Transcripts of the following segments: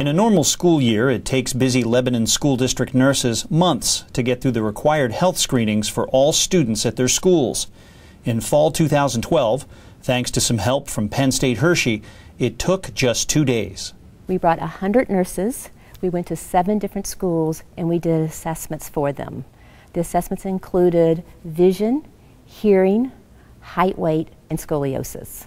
In a normal school year, it takes busy Lebanon School District nurses months to get through the required health screenings for all students at their schools. In fall 2012, thanks to some help from Penn State Hershey, it took just 2 days. We brought 100 nurses. We went to 7 different schools and we did assessments for them. The assessments included vision, hearing, height, weight, and scoliosis.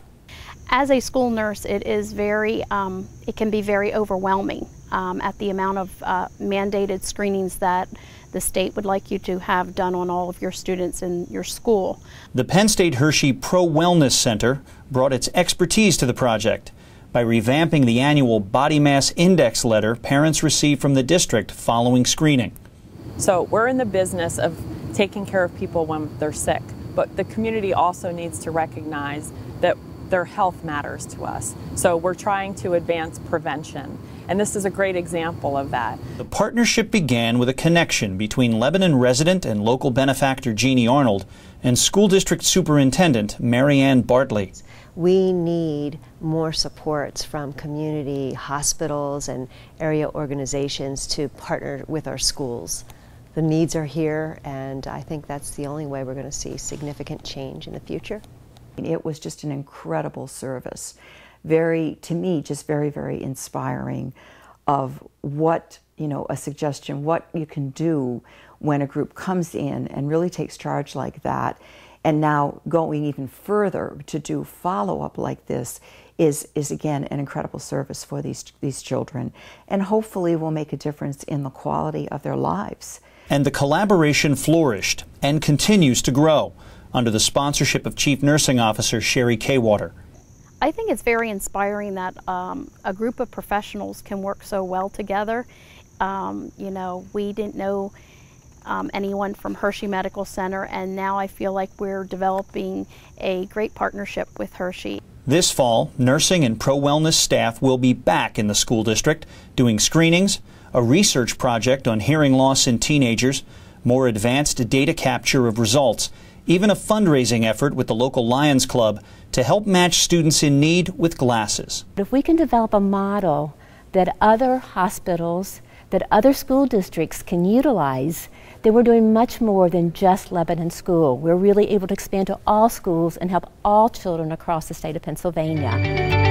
As a school nurse, it is very, it can be very overwhelming at the amount of mandated screenings that the state would like you to have done on all of your students in your school. The Penn State Hershey Pro Wellness Center brought its expertise to the project by revamping the annual body mass index letter parents receive from the district following screening. So we're in the business of taking care of people when they're sick, but the community also needs to recognize that their health matters to us. So we're trying to advance prevention, and this is a great example of that. The partnership began with a connection between Lebanon resident and local benefactor Jeannie Arnold and School District Superintendent Mary Ann Bartley. We need more supports from community hospitals and area organizations to partner with our schools. The needs are here, and I think that's the only way we're going to see significant change in the future. It was just an incredible service. Very, to me, just very, very inspiring of what, you know, a suggestion, what you can do when a group comes in and really takes charge like that. And now going even further to do follow-up like this is again an incredible service for these children, and hopefully will make a difference in the quality of their lives. And the collaboration flourished and continues to grow under the sponsorship of Chief Nursing Officer Sherry Kwater. I think it's very inspiring that a group of professionals can work so well together. You know, we didn't know anyone from Hershey Medical Center, and now I feel like we're developing a great partnership with Hershey. This fall, nursing and pro wellness staff will be back in the school district doing screenings, a research project on hearing loss in teenagers, more advanced data capture of results, even a fundraising effort with the local Lions Club to help match students in need with glasses. If we can develop a model that other hospitals, that other school districts can utilize, then we're doing much more than just Lebanon School. We're really able to expand to all schools and help all children across the state of Pennsylvania.